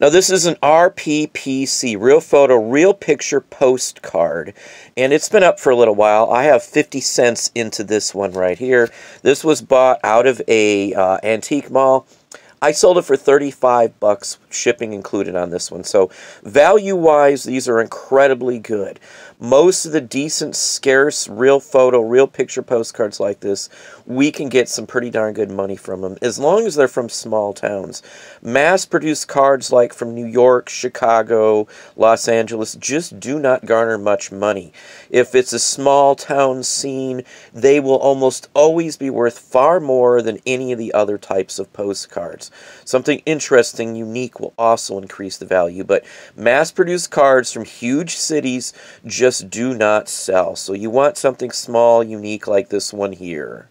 Now this is an RPPC, Real Photo, Real Picture Postcard, and it's been up for a little while. I have 50 cents into this one right here. This was bought out of a antique mall. I sold it for 35 bucks, shipping included on this one. So value-wise, these are incredibly good. Most of the decent, scarce, real photo, real picture postcards like this, we can get some pretty darn good money from them, as long as they're from small towns. Mass-produced cards like from New York, Chicago, Los Angeles just do not garner much money. If it's a small town scene, they will almost always be worth far more than any of the other types of postcards. Something interesting, unique will also increase the value, but mass-produced cards from huge cities just do not sell. So you want something small, unique like this one here.